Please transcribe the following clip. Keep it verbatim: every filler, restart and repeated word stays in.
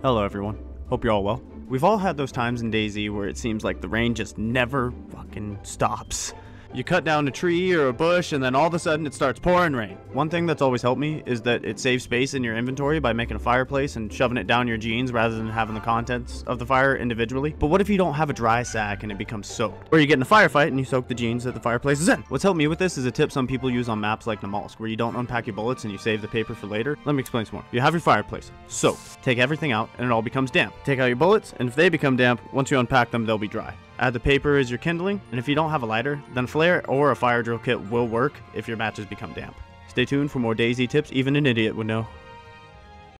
Hello everyone, hope you're all well. We've all had those times in DayZ where it seems like the rain just never fucking stops. You cut down a tree or a bush and then all of a sudden it starts pouring rain. One thing that's always helped me is that it saves space in your inventory by making a fireplace and shoving it down your jeans rather than having the contents of the fire individually. But what if you don't have a dry sack and it becomes soaked? Or you get in a firefight and you soak the jeans that the fireplace is in. What's helped me with this is a tip some people use on maps like Namalsk where you don't unpack your bullets and you save the paper for later. Let me explain some more. You have your fireplace, soaked. Take everything out and it all becomes damp. Take out your bullets and if they become damp, once you unpack them, they'll be dry. Add the paper as your kindling, and if you don't have a lighter, then a flare or a fire drill kit will work if your matches become damp. Stay tuned for more DayZ tips even an idiot would know.